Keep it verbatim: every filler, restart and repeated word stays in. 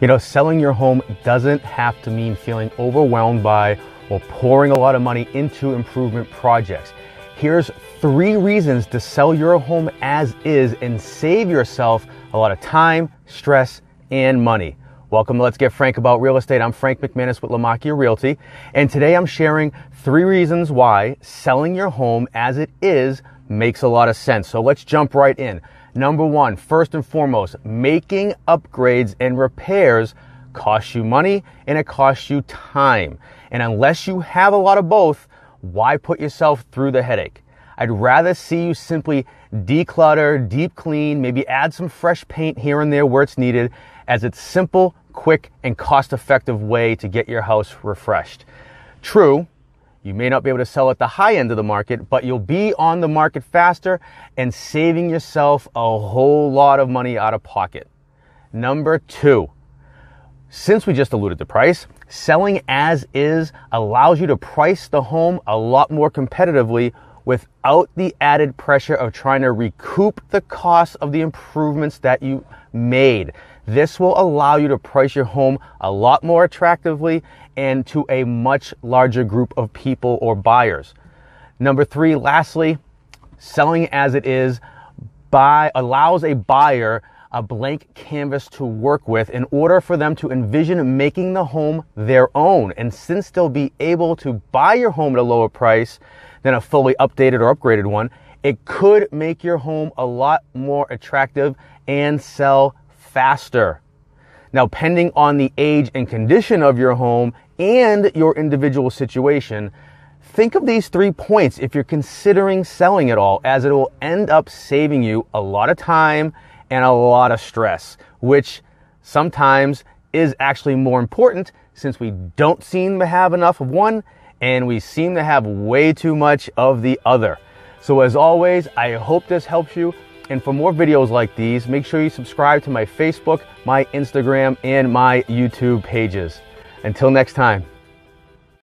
You know, selling your home doesn't have to mean feeling overwhelmed by or pouring a lot of money into improvement projects. Here's three reasons to sell your home as is and save yourself a lot of time, stress, and money. Welcome to Let's Get Frank About Real Estate. I'm Frank McManus with LaMacchia Realty, and today I'm sharing three reasons why selling your home as it is makes a lot of sense. So let's jump right in. Number one, first and foremost, making upgrades and repairs costs you money and it costs you time. And unless you have a lot of both, why put yourself through the headache? I'd rather see you simply declutter, deep clean, maybe add some fresh paint here and there where it's needed, as it's simple, quick, and cost-effective way to get your house refreshed. True, you may not be able to sell at the high end of the market, but you'll be on the market faster and saving yourself a whole lot of money out of pocket. Number two, since we just alluded to price, selling as is allows you to price the home a lot more competitively without the added pressure of trying to recoup the cost of the improvements that you made. This will allow you to price your home a lot more attractively and to a much larger group of people or buyers. Number three, lastly, selling as it is buy, allows a buyer a blank canvas to work with in order for them to envision making the home their own. And since they'll be able to buy your home at a lower price than a fully updated or upgraded one, it could make your home a lot more attractive and sell faster. Now, depending on the age and condition of your home and your individual situation, think of these three points if you're considering selling it all, as it will end up saving you a lot of time and a lot of stress, which sometimes is actually more important, since we don't seem to have enough of one and we seem to have way too much of the other. So as always, I hope this helps you. And for more videos like these, make sure you subscribe to my Facebook, my Instagram, and my YouTube pages. Until next time.